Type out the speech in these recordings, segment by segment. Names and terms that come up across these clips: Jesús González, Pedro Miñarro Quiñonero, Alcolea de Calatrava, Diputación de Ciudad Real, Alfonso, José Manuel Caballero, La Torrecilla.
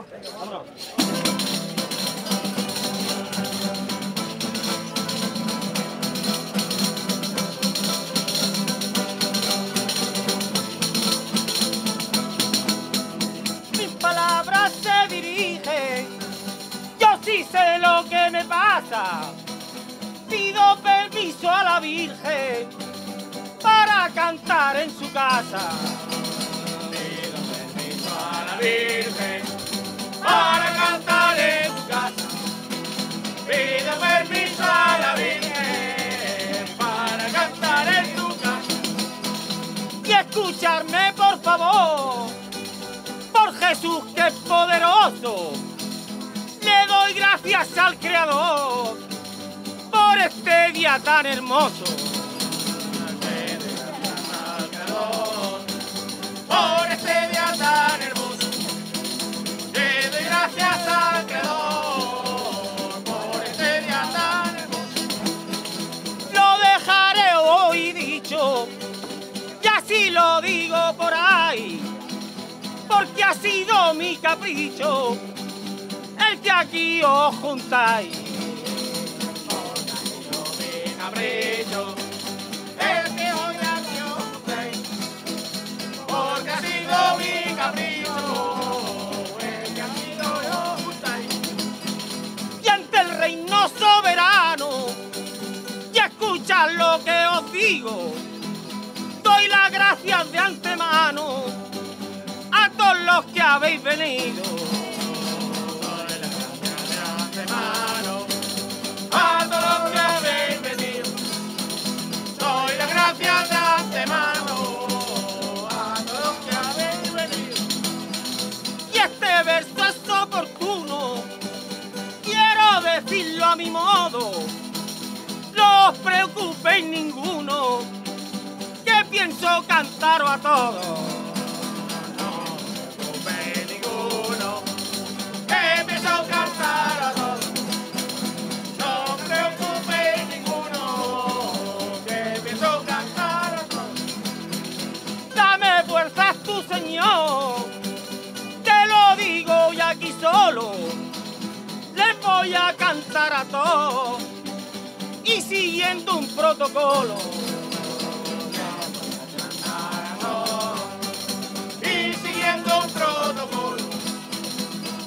Vámonos. Mis palabras se dirigen, yo sí sé lo que me pasa. Pido permiso a la Virgen para cantar en su casa. Pido permiso a la Virgen para cantar en su casa. Pido permiso a la Virgen para cantar en su casa. Y escucharme, por favor, por Jesús que es poderoso. Le doy gracias al Creador por este día tan hermoso. Por este día tan hermoso, le doy gracias al Creador. Por este día tan hermoso, lo dejaré hoy dicho, y así lo digo por ahí, porque ha sido mi capricho el que aquí os juntáis. Porque ha sido mi capricho el que hoy aquí os juntáis. Porque ha sido mi capricho el que aquí os juntáis. Y ante el reino soberano, y escuchad lo que os digo, doy las gracias de antemano a todos los que habéis venido. A todos los que habéis venido, doy las gracias de antemano. A todos los que habéis venido. Y este verso es oportuno, quiero decirlo a mi modo. No os preocupéis ninguno, que pienso cantaros a todos. No os preocupéis ninguno, que pienso cantaros a todos. Señor, te lo digo y aquí solo les voy a cantar a todos y siguiendo un protocolo. Y siguiendo un protocolo,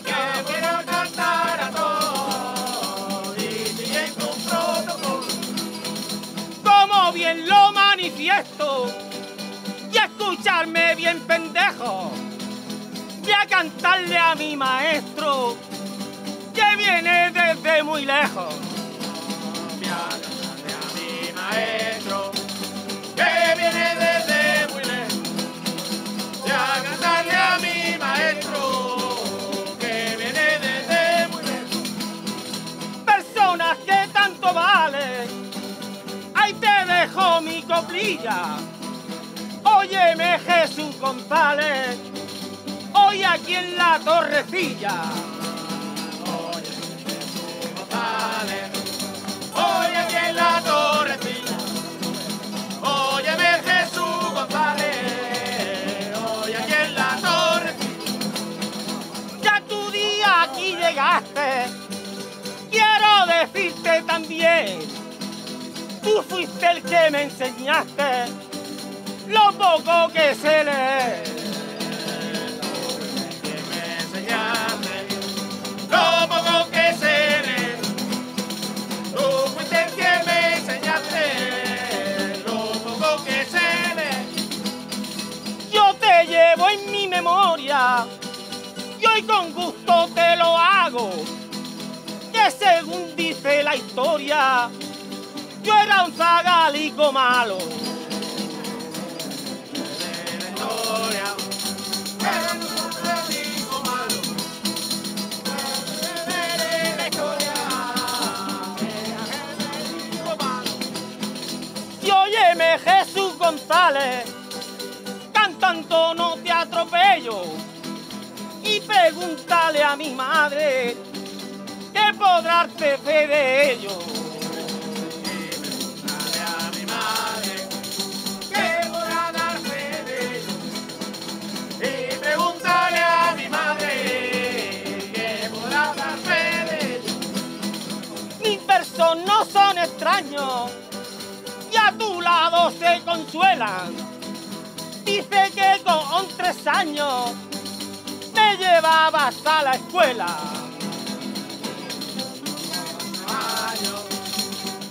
que voy a cantar a todos y siguiendo un protocolo. Como bien lo manifiesto, escucharme bien pendejo, voy a cantarle a mi maestro que viene desde muy lejos. Voy a cantarle a mi maestro que viene desde muy lejos. Voy a cantarle a mi maestro que viene desde muy lejos. Personas que tanto valen, ahí te dejo mi coplilla. Óyeme, Jesús González, hoy aquí en La Torrecilla. Óyeme, Jesús González, hoy aquí en La Torrecilla. Óyeme, Jesús González, hoy aquí en La Torrecilla. Ya tu día aquí llegaste, quiero decirte también, tú fuiste el que me enseñaste lo poco que se lee. Que me enseñaste lo poco que se lee. Tú fuiste el que me enseñaste lo poco que se lee. Yo te llevo en mi memoria y hoy con gusto te lo hago, que según dice la historia yo era un zagalico malo. Y óyeme, Jesús González, cantando no te atropello, y pregúntale a mi madre que podrá darte fe de ello. Y pregúntale a mi madre que podrá dar fe de ello. Y pregúntale a mi madre. lado se consuelan. Dice que con 3 años me llevaba hasta la escuela.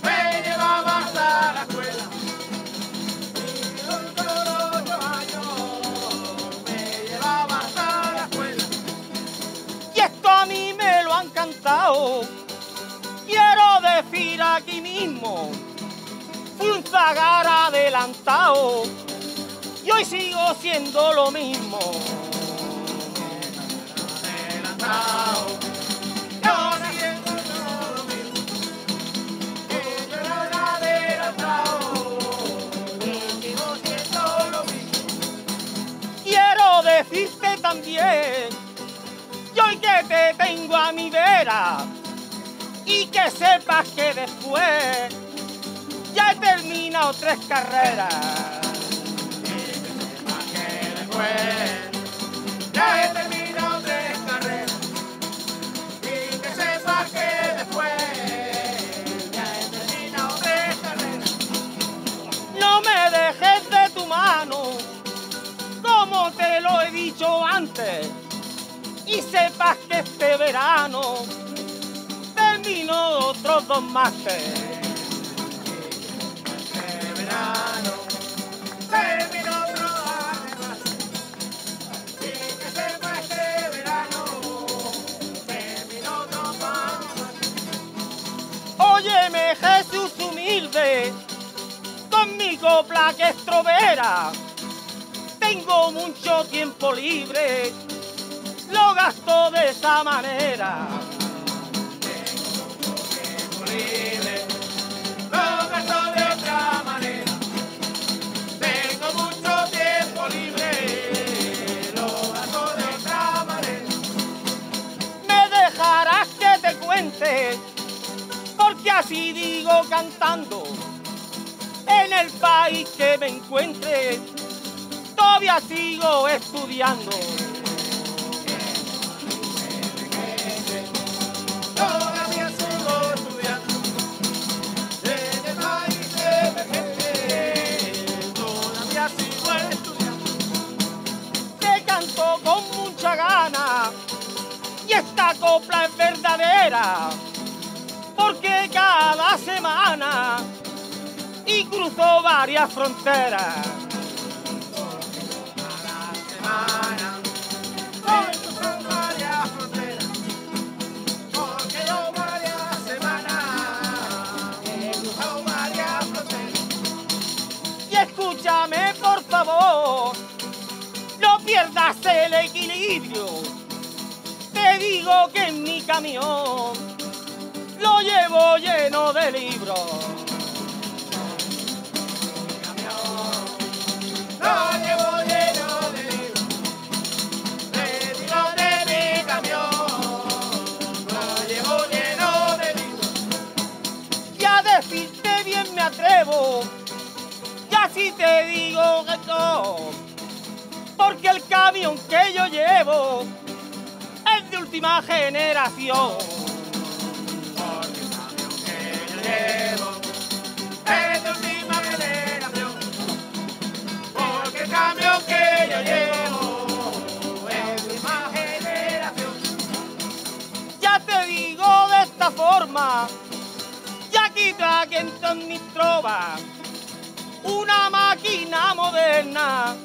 Me llevaba hasta la escuela. Me llevaba hasta la escuela. Y esto a mí me lo han cantado. Quiero decir aquí mismo, fui un zagar adelantado y hoy sigo siendo lo mismo. Adelantado. Quiero decirte también que hoy que te tengo a mi vera y que sepas que después ya he terminado 3 carreras. Y que sepas que después ya he terminado 3 carreras. Y que sepas que después ya he terminado 3 carreras. No me dejes de tu mano, como te lo he dicho antes. Y sepas que este verano termino otros 2 másteres. Termino otro además. Y que sepa este verano termino otro más. Óyeme, Jesús humilde, con mi copla que es trovera. Tengo mucho tiempo libre, lo gasto de esa manera. Tengo mucho tiempo libre, lo gasto de otra manera. Porque así digo cantando, en el país que me encuentre, todavía sigo estudiando. Todavía sigo estudiando, en el país que me encuentre, todavía sigo estudiando. Te canto con mucha gana. Esta copla es verdadera, porque cada semana y cruzó varias fronteras. Porque yo varias semanas he cruzado varias fronteras. Y escúchame por favor, no pierdas el equilibrio. Te digo que en mi camión lo llevo lleno de libros. Mi camión lo llevo lleno de libros. Te digo que mi camión lo llevo lleno de libros. Ya decirte bien me atrevo, ya sí te digo que no, porque el camión que yo llevo es de última generación. Porque el camión que yo llevo es de última generación. Porque el camión que yo llevo es de última generación. Ya te digo de esta forma, ya quito aquí en todas mis trovas una máquina moderna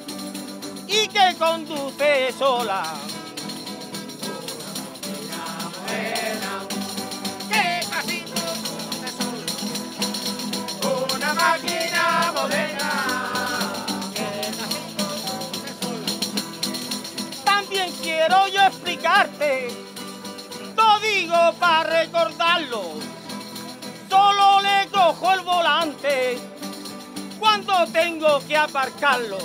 y que conduce sola. Que casi conduce sola. Una máquina moderna que casi conduce sola. También quiero yo explicarte, lo digo para recordarlo. Solo le cojo el volante cuando tengo que aparcarlo.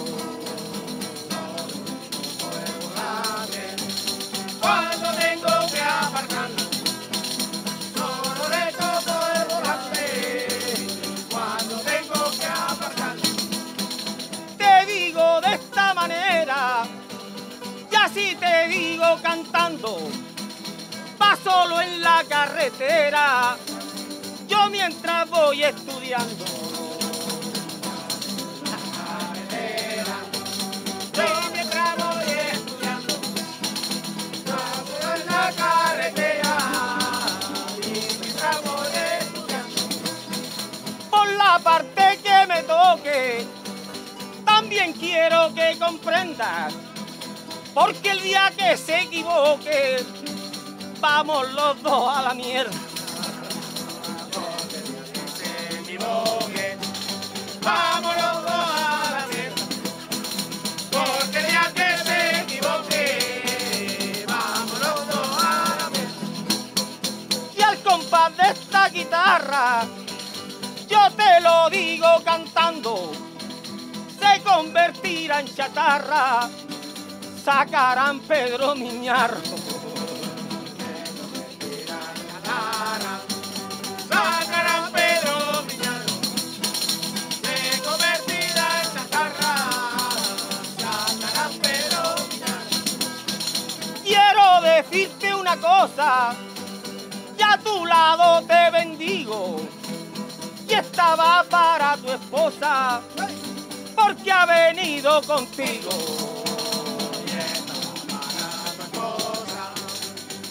Cuando tengo que aparcarlo, solo le cojo el volante. Cuando tengo que aparcarlo, te digo de esta manera, y así te digo cantando. Va solo en la carretera, yo mientras voy estudiando. Parte que me toque, también quiero que comprendas, porque el día que se equivoque, vamos los dos a la mierda. Porque el día que se equivoque, vamos los dos a la mierda. Porque el día que se equivoque, vamos los dos a la mierda. Y al compás de esta guitarra, yo te lo digo cantando, se convertirá en chatarra, sacarán Pedro Miñarro. Se convertirá en chatarra, sacarán Pedro Miñarro. Se convertirá en chatarra, sacarán Pedro Miñarro. Quiero decirte una cosa, ya a tu lado te bendigo. Y esta va para tu esposa, porque ha venido contigo. Y esta va para tu esposa,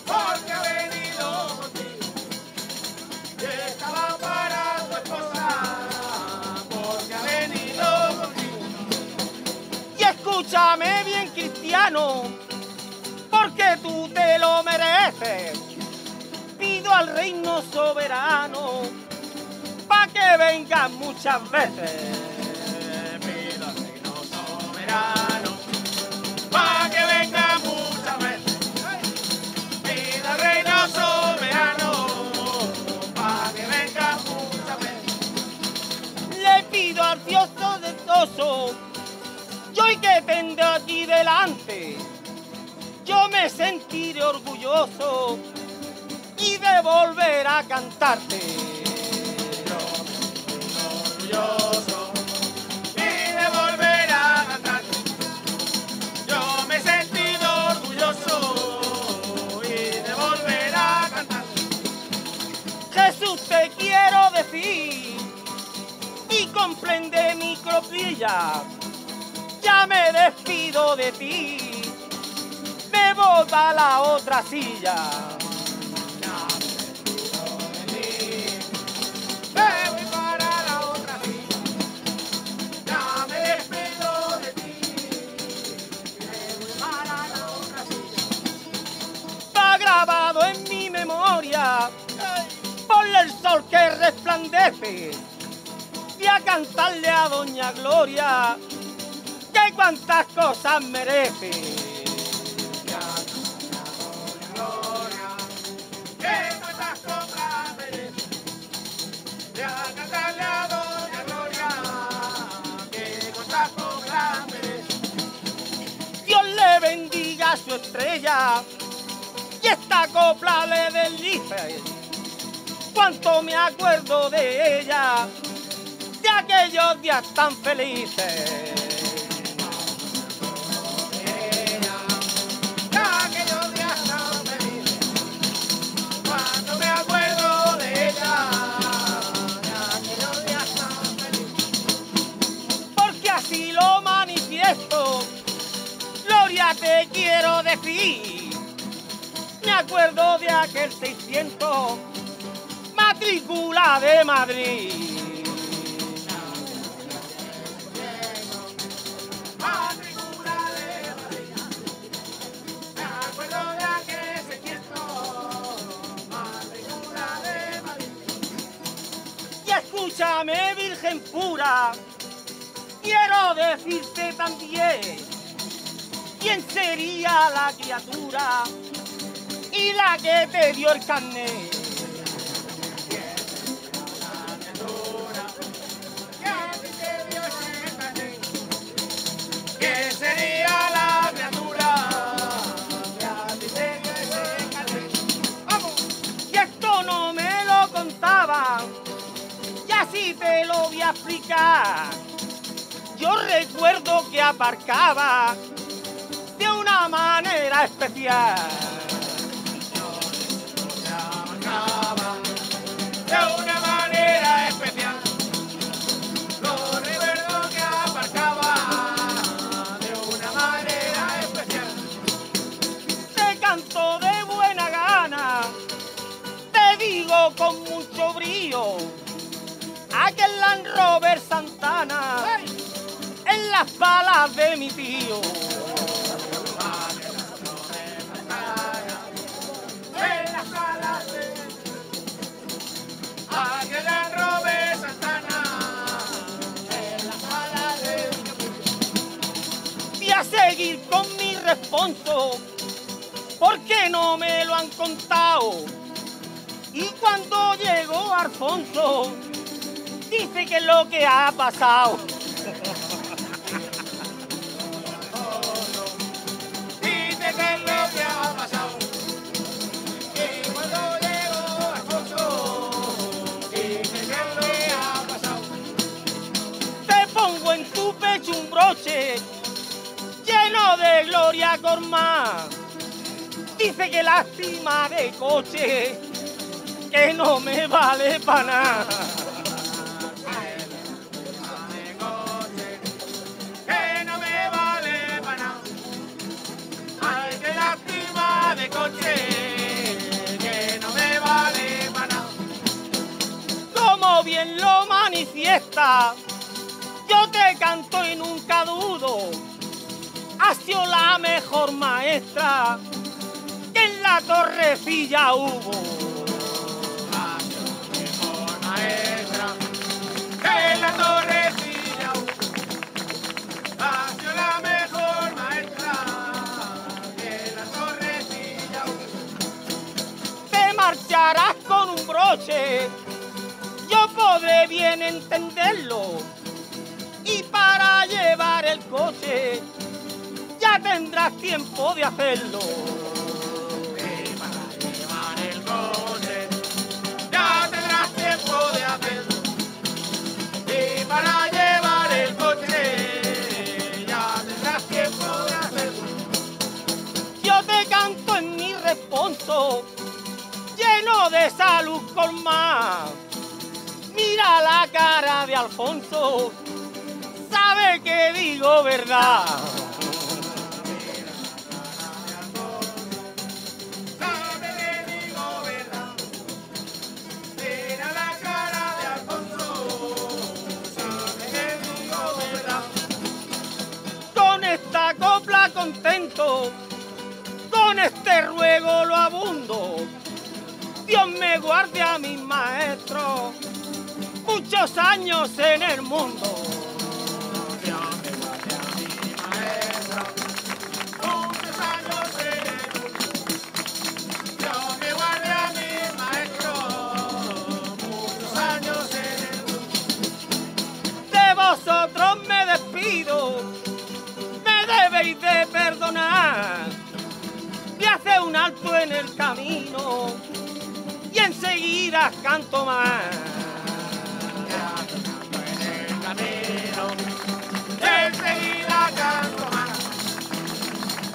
porque ha venido contigo. Y esta va para tu esposa, porque ha venido contigo. Y escúchame bien, cristiano, porque tú te lo mereces. Pido al reino soberano que vengan muchas veces. Pido al reino soberano pa' que vengan muchas veces. Pido al reino soberano pa' que vengan muchas veces. Le pido al Dios todopoderoso, yo hoy que tendré aquí delante, yo me sentiré orgulloso y de volver a cantarte. Y de volver a cantar, yo me he sentido orgulloso y de volver a cantar. Jesús, te quiero decir y comprende mi cropilla, ya me despido de ti, me voy a la otra silla. Ya me despido de ti, me voy para la otra. Grabado en mi memoria, ponle el sol que resplandece, y a cantarle a Doña Gloria, que cuantas cosas merece. Y a Doña Gloria, que cuantas cosas merece. Y a cantarle a Doña Gloria, que cuantas cosas merece. Dios le bendiga a su estrella, y esta copla le deslice, cuánto me acuerdo de ella, de aquellos días tan felices. De aquellos días tan felices, cuánto me acuerdo de ella, de aquellos días tan felices. Porque así lo manifiesto, Gloria te quiero decir. Me acuerdo de aquel 600, matrícula de Madrid. Matrícula de Madrid. Me acuerdo de aquel 600, matrícula de Madrid. Y escúchame, Virgen pura, quiero decirte también, ¿quién sería la criatura y la que te dio el carnet? ¿Qué sería la criatura que a ti te dio ese carnet? ¡Vamos! Y esto no me lo contaba, y así te lo voy a explicar. Yo recuerdo que aparcaba de una manera especial. De una manera especial, lo recuerdo que aparcaba de una manera especial. Te canto de buena con mucho brío aquel Robert Santana en las palas de mi tío. Seguir con mi responso, porque no me lo han contado. Y cuando llegó Alfonso, dice que es lo que ha pasado. Dice que es lo que ha pasado. Y cuando llegó Alfonso, dice que es lo que ha pasado. Te pongo en tu pecho un broche lleno de gloria Gormaz, dice que lástima de coche, que no me vale para nada. Que no me vale para nada. Ay, que lástima de coche, que no me vale para nada. Como bien lo manifiesta, yo te canto y nunca dudo. Ha sido la mejor maestra que en la Torrecilla hubo. Ha sido la mejor maestra que en la Torrecilla hubo. Ha sido la mejor maestra que en la Torrecilla hubo. Te marcharás con un broche, yo podré bien entenderlo. Y para llevar el coche ya tendrás tiempo de hacerlo. Y para llevar el coche, ya tendrás tiempo de hacerlo. Y para llevar el coche, ya tendrás tiempo de hacerlo. Yo te canto en mi responso, lleno de salud colmada. Mira la cara de Alfonso, sabe que digo verdad. Copla contento, con este ruego lo abundo. Dios me guarde a mis maestros, muchos años en el mundo. Dios me guarde a mis maestros, muchos años en el mundo. Dios me guarde a mis maestros, muchos años en el mundo. De vosotros me despido, debéis de perdonar, y hace un alto en el camino y enseguida canto más. Hace un alto en el camino y enseguida canto más.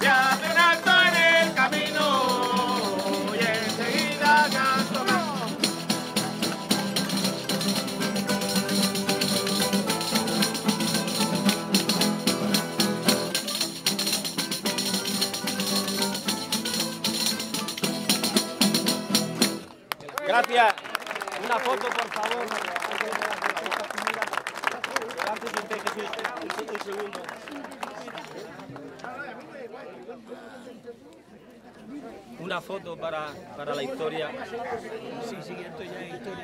Hace un alto en el camino y enseguida canto más. Gracias. Una foto, por favor. Un segundo. Una foto para la historia. Sí, esto ya es historia.